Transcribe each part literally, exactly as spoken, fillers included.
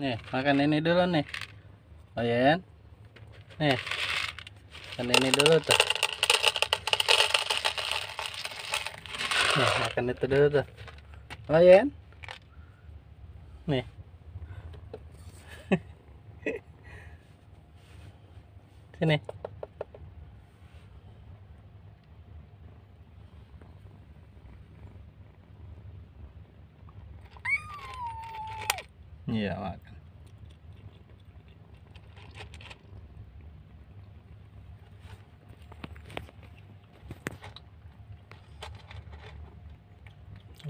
Nih, makan ini dulu nih. Oh ya. Nih. Makan ini dulu tuh. Nih, makan itu dulu tuh. Oh ya. Nih. Sini. Iya, makan.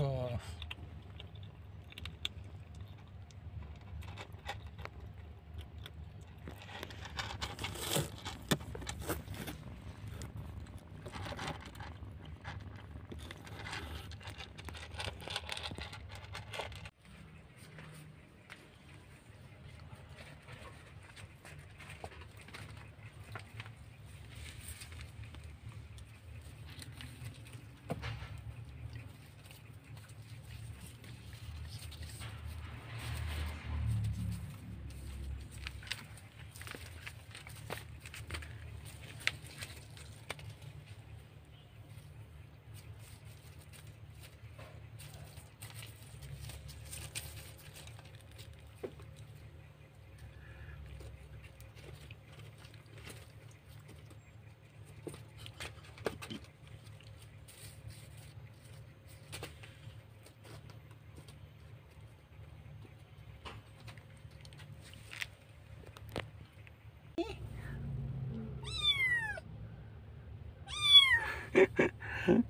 Oh.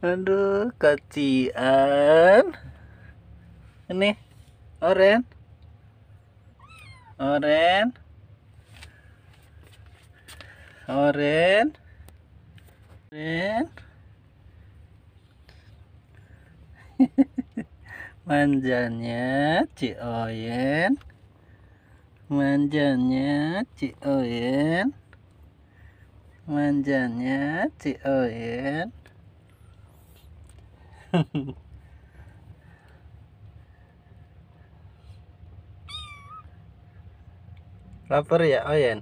Aduh, kacian. Ini oren. Oren. Oren. Oren. Manjanya Ci Oyen. Manjanya Ci Oyen. Manjanya Ci Oyen. Lapar ya Oyen?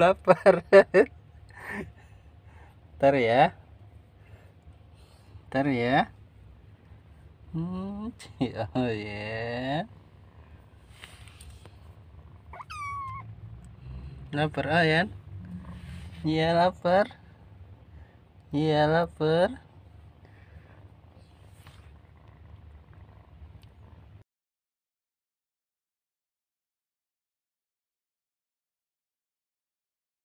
Lapar. Ntar ya. Ntar ya. Hmm, Ci Oyen. Lapar Oyen? Iya lapar. Iya lapar.